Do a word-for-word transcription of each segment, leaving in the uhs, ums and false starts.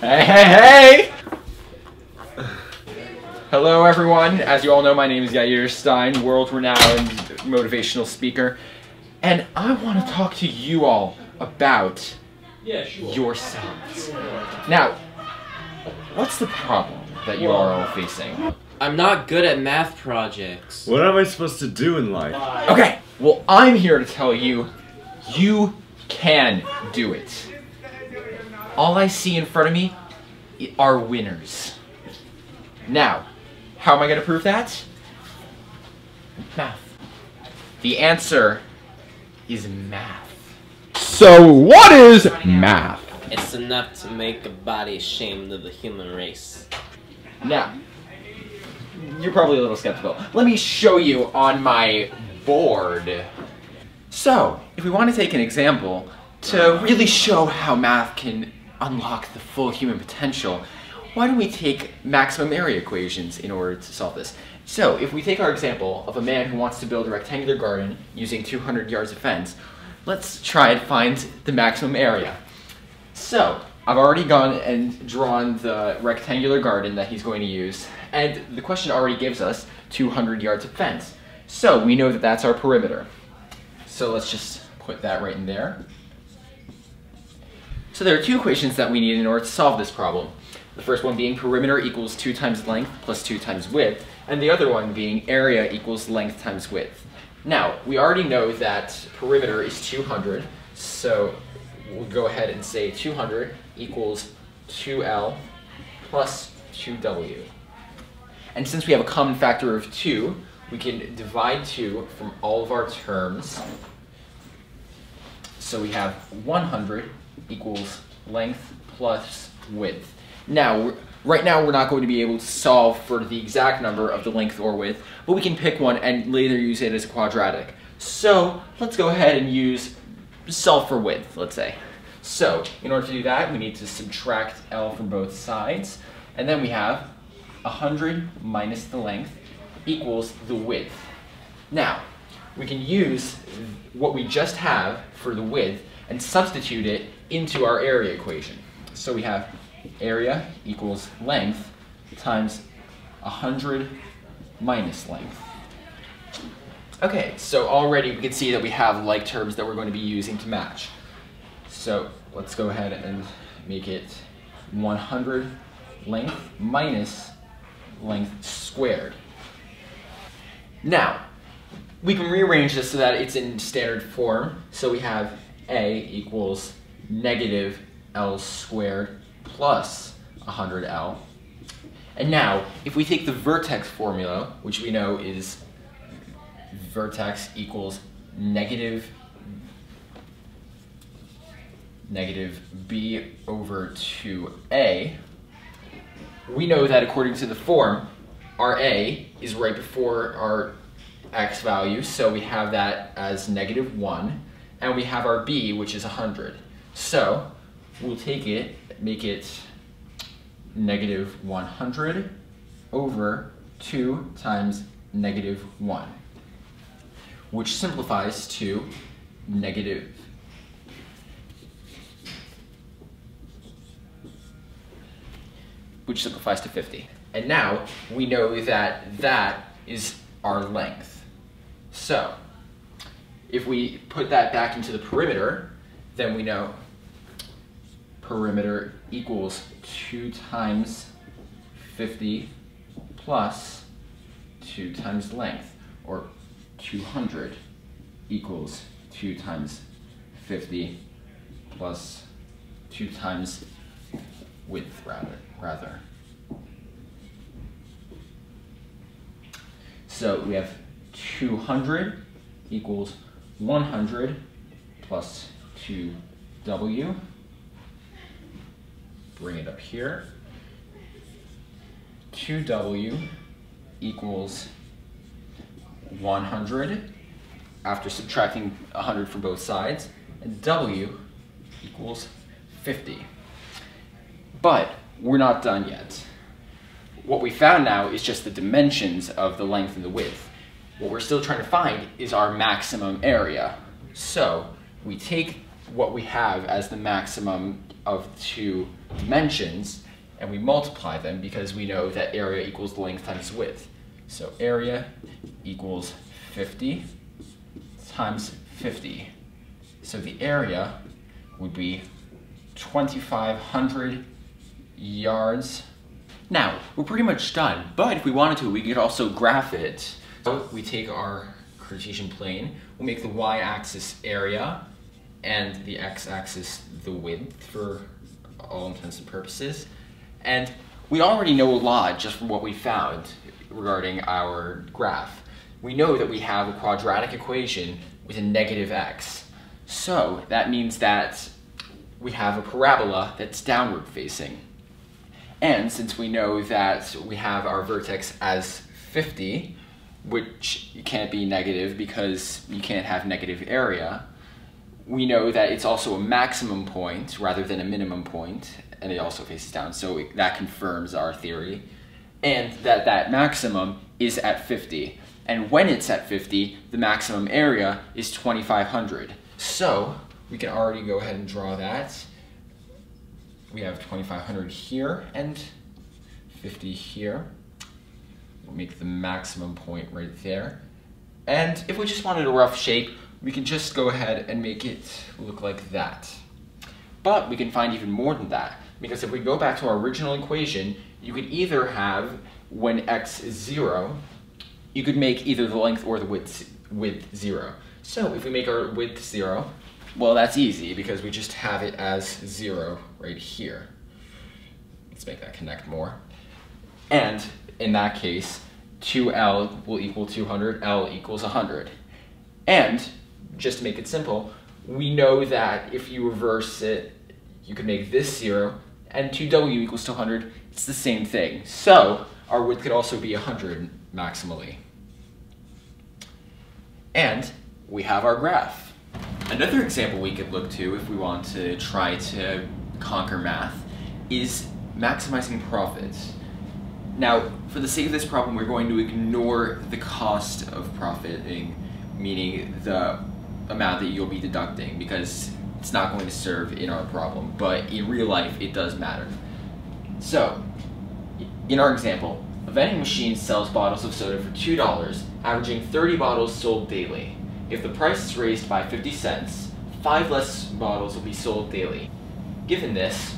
Hey, hey, hey! Hello, everyone. As you all know, my name is Yair Stein, world-renowned motivational speaker, and I want to talk to you all about yeah, sure. yourselves. Now, what's the problem that you are all facing? I'm not good at math projects. What am I supposed to do in life? Okay, well, I'm here to tell you, you can do it. All I see in front of me are winners. Now, how am I going to prove that? Math. The answer is math. So what is math? It's enough to make a body ashamed of the human race. Now, you're probably a little skeptical. Let me show you on my board. So, if we want to take an example to really show how math can unlock the full human potential, why don't we take maximum area equations in order to solve this? So if we take our example of a man who wants to build a rectangular garden using two hundred yards of fence, let's try and find the maximum area. So I've already gone and drawn the rectangular garden that he's going to use, and the question already gives us two hundred yards of fence. So we know that that's our perimeter. So let's just put that right in there. So there are two equations that we need in order to solve this problem. The first one being perimeter equals two times length plus two times width, and the other one being area equals length times width. Now, we already know that perimeter is two hundred, so we'll go ahead and say two hundred equals two L plus two W. And since we have a common factor of two, we can divide two from all of our terms. So we have one hundred equals length plus width. Now, right now we're not going to be able to solve for the exact number of the length or width, but we can pick one and later use it as a quadratic. So let's go ahead and use solve for width, let's say. So in order to do that, we need to subtract L from both sides, and then we have one hundred minus the length equals the width. Now, we can use what we just have for the width and substitute it into our area equation. So we have area equals length times one hundred minus length. Okay, so already we can see that we have like terms that we're going to be using to match. So let's go ahead and make it one hundred length minus length squared. Now, we can rearrange this so that it's in standard form. So we have A equals negative L squared plus one hundred L. And now, if we take the vertex formula, which we know is vertex equals negative, negative B over two A, we know that according to the form, our A is right before our X value, so we have that as negative one. And we have our B, which is one hundred. So we'll take it, make it negative one hundred over two times negative one, which simplifies to negative which simplifies to fifty. And now we know that that is our length. So if we put that back into the perimeter, then we know perimeter equals two times fifty plus two times length, or two hundred equals two times fifty plus two times width, rather. rather. So we have two hundred equals one hundred plus two W, bring it up here, two W equals one hundred, after subtracting one hundred from both sides, and W equals fifty. But we're not done yet. What we found now is just the dimensions of the length and the width. What we're still trying to find is our maximum area. So we take what we have as the maximum of two dimensions, and we multiply them because we know that area equals length times width. So area equals fifty times fifty. So the area would be twenty-five hundred yards. Now, we're pretty much done, but if we wanted to, we could also graph it. So we take our Cartesian plane, we'll make the y-axis area and the x-axis the width for all intents and purposes. And we already know a lot just from what we found regarding our graph. We know that we have a quadratic equation with a negative x. So that means that we have a parabola that's downward facing. And since we know that we have our vertex as fifty, which can't be negative because you can't have negative area, we know that it's also a maximum point rather than a minimum point, and it also faces down, so it, that confirms our theory, and that that maximum is at fifty. And when it's at fifty, the maximum area is twenty-five hundred. So we can already go ahead and draw that. We have twenty-five hundred here and fifty here. We'll make the maximum point right there. And if we just wanted a rough shape, we can just go ahead and make it look like that. But we can find even more than that, because if we go back to our original equation, you could either have, when x is zero, you could make either the length or the width, width zero. So if we make our width zero, well, that's easy because we just have it as zero right here. Let's make that connect more. And in that case, two L will equal two hundred, L equals one hundred. And just to make it simple, we know that if you reverse it, you can make this zero, and two W equals two hundred, it's the same thing. So our width could also be one hundred maximally. And we have our graph. Another example we could look to if we want to try to conquer math is maximizing profits. Now, for the sake of this problem, we're going to ignore the cost of profiting, meaning the amount that you'll be deducting, because it's not going to serve in our problem, but in real life it does matter. So, in our example, a vending machine sells bottles of soda for two dollars, averaging thirty bottles sold daily. If the price is raised by fifty cents, five less bottles will be sold daily. Given this,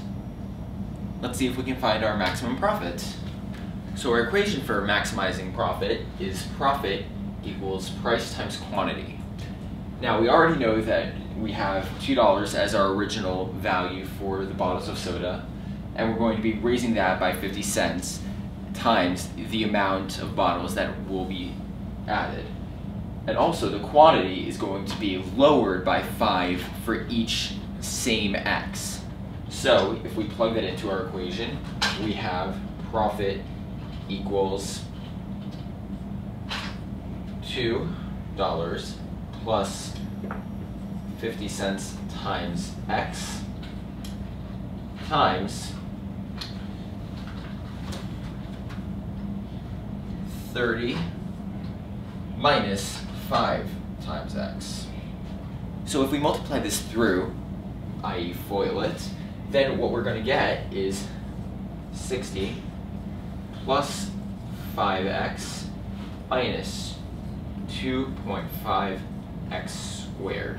let's see if we can find our maximum profit. So our equation for maximizing profit is profit equals price times quantity. Now, we already know that we have two dollars as our original value for the bottles of soda, and we're going to be raising that by fifty cents times the amount of bottles that will be added. And also, the quantity is going to be lowered by five for each same x. So if we plug that into our equation, we have profit equals two dollars plus fifty cents times x times thirty minus five times x. So if we multiply this through, that is FOIL it, then what we're going to get is sixty plus five x minus two point five x squared.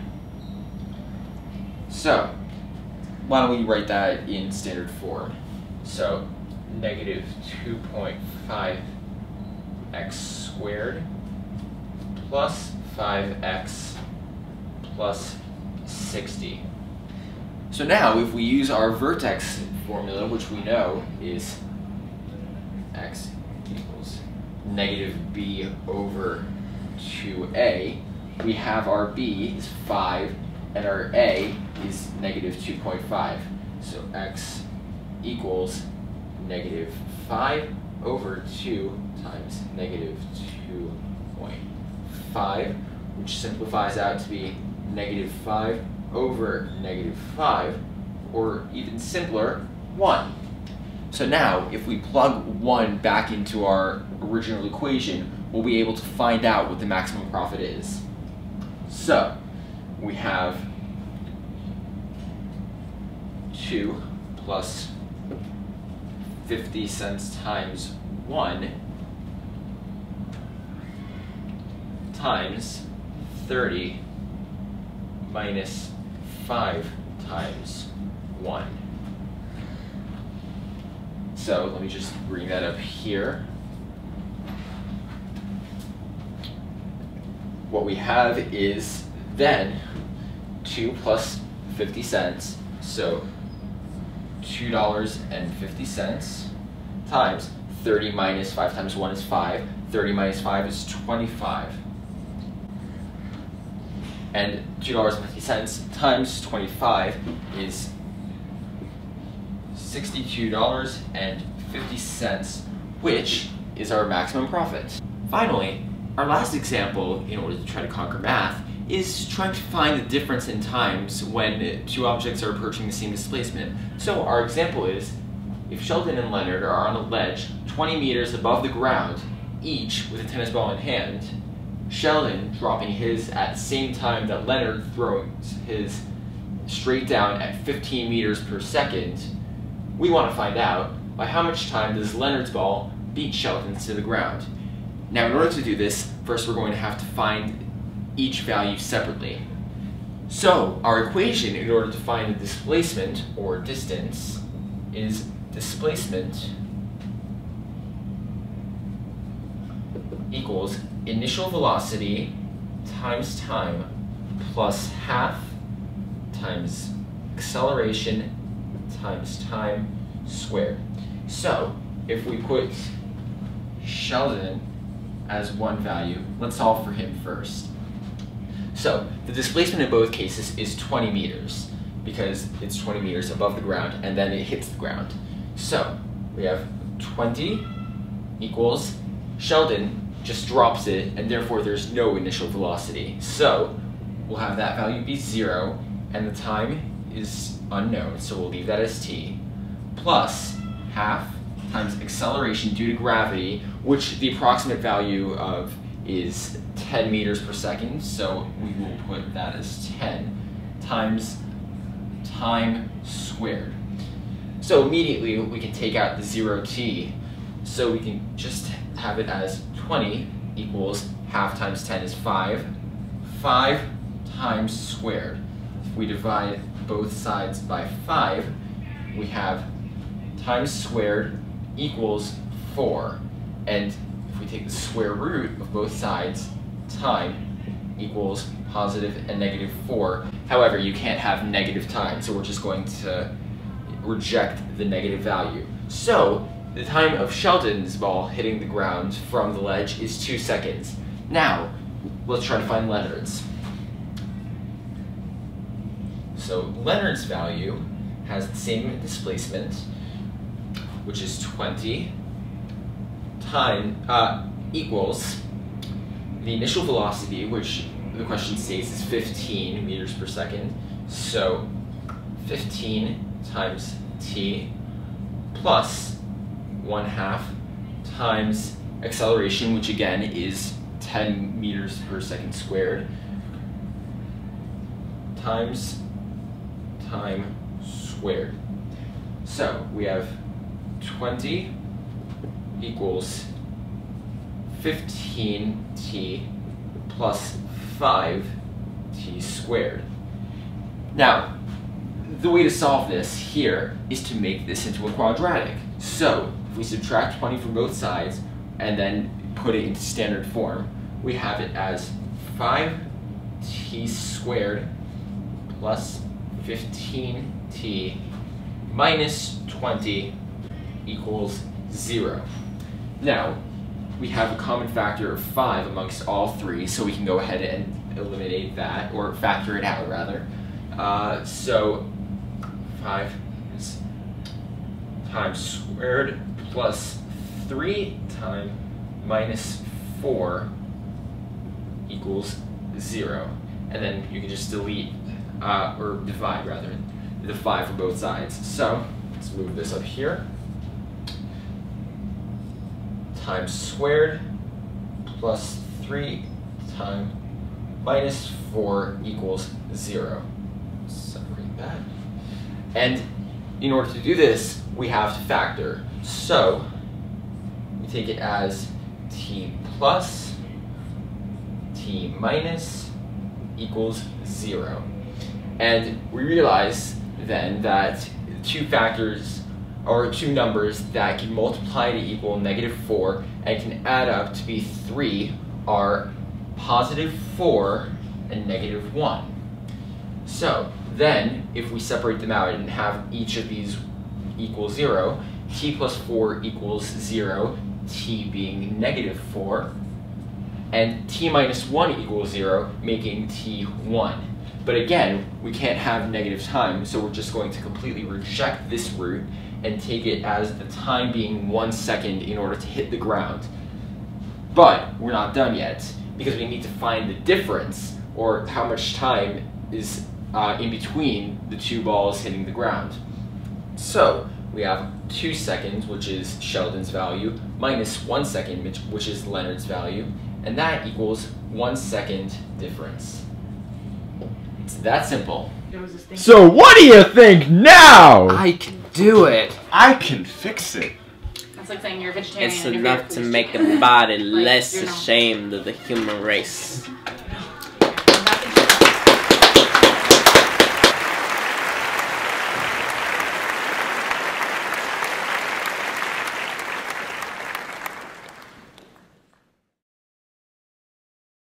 So, why don't we write that in standard form? So, negative two point five x squared plus five x plus sixty. So now, if we use our vertex formula, which we know is x equals negative b over two a, we have our b is five, and our a is negative two point five. So x equals negative five over two times negative two point five, which simplifies out to be negative five over negative five, or even simpler, one. So now, if we plug one back into our original equation, we'll be able to find out what the maximum profit is. So, we have two plus fifty cents times one times thirty minus five times one. So let me just bring that up here. What we have is then two plus fifty cents, so two dollars and fifty cents times thirty minus five times one is five, thirty minus five is twenty-five, and two dollars and fifty cents times twenty-five is sixty-two dollars and fifty cents, which is our maximum profit. Finally, our last example, in order to try to conquer math, is trying to find the difference in times when two objects are approaching the same displacement. So our example is, if Sheldon and Leonard are on a ledge twenty meters above the ground, each with a tennis ball in hand, Sheldon dropping his at the same time that Leonard throws his straight down at fifteen meters per second, we want to find out by how much time does Leonard's ball beat Sheldon's to the ground. Now, in order to do this, first we're going to have to find each value separately. So our equation in order to find the displacement or distance is displacement equals initial velocity times time plus half times acceleration times time squared. So if we put Sheldon as one value, let's solve for him first. So the displacement in both cases is twenty meters, because it's twenty meters above the ground and then it hits the ground. So we have twenty equals Sheldon just drops it, and therefore there's no initial velocity. So we'll have that value be zero, and the time is unknown, so we'll leave that as t, plus half times acceleration due to gravity, which the approximate value of is ten meters per second, so we will put that as ten, times time squared. So immediately we can take out the zero t, so we can just have it as twenty equals half times ten is five, five times squared. If we divide both sides by five, we have times squared equals four, and if we take the square root of both sides, time equals positive and negative four. However, you can't have negative time, so we're just going to reject the negative value. So the time of Sheldon's ball hitting the ground from the ledge is two seconds. Now let's try to find Leonard's. So Leonard's value has the same displacement, which is twenty, time uh, equals the initial velocity, which the question states is fifteen meters per second, so fifteen times t, plus one half times acceleration, which again is ten meters per second squared, times time squared. So we have twenty equals fifteen t plus five t squared. Now, the way to solve this here is to make this into a quadratic. So if we subtract twenty from both sides and then put it into standard form, we have it as five t squared plus fifteen t minus twenty equals zero. Now, we have a common factor of five amongst all three, so we can go ahead and eliminate that, or factor it out rather. Uh, so five is times squared plus three times minus four equals zero. And then you can just delete, uh, or divide rather, the five from both sides. So let's move this up here. Times squared plus three times minus four equals zero. Separate that. And in order to do this, we have to factor. So we take it as t plus t minus equals zero. And we realize then that two factors are two numbers that can multiply to equal negative four and can add up to be three are positive four and negative one. So then, if we separate them out and have each of these equal zero, t plus four equals zero, t being negative four, and t minus one equals zero, making t one. But again, we can't have negative time, so we're just going to completely reject this root and take it as the time being one second in order to hit the ground. But we're not done yet, because we need to find the difference, or how much time is uh, in between the two balls hitting the ground. So we have two seconds, which is Sheldon's value, minus one second, which is Leonard's value, and that equals one second difference. It's that simple. So what do you think now? I can do it. I can fix it. That's like saying you're a vegetarian. It's enough to make a body like, less ashamed of the human race.